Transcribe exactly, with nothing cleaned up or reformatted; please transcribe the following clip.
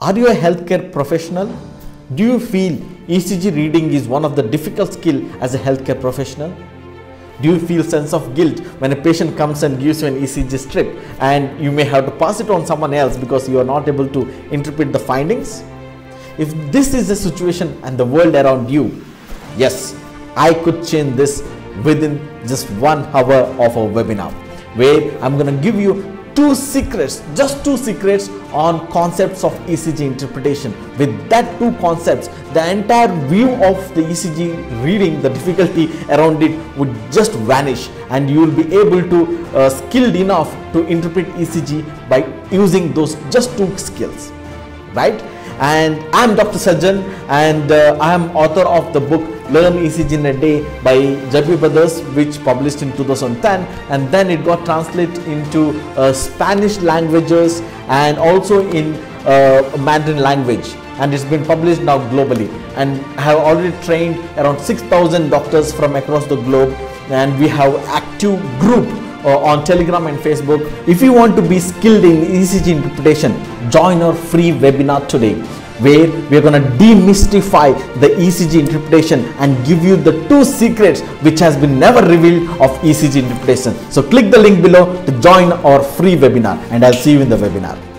Are you a healthcare professional? Do you feel E C G reading is one of the difficult skills as a healthcare professional? Do you feel sense of guilt when a patient comes and gives you an E C G strip and you may have to pass it on someone else because you are not able to interpret the findings? If this is the situation and the world around you, yes, I could change this within just one hour of a webinar, where I'm going to give you two secrets, just two secrets on concepts of E C G interpretation. With that two concepts, the entire view of the E C G reading, the difficulty around it would just vanish, and you will be able to uh, skilled enough to interpret E C G by using those just two skills, right? And I'm Doctor Sajjan, and uh, I am author of the book Learn E C G in a Day by J B Brothers, which published in two thousand ten, and then it got translated into uh, Spanish languages and also in uh, Mandarin language, and it's been published now globally, and I have already trained around six thousand doctors from across the globe, and we have active group Uh, on Telegram and Facebook. If you want to be skilled in E C G interpretation, join our free webinar today, where we are going to demystify the E C G interpretation and give you the two secrets which has been never revealed of E C G interpretation. So click the link below to join our free webinar, and I'll see you in the webinar.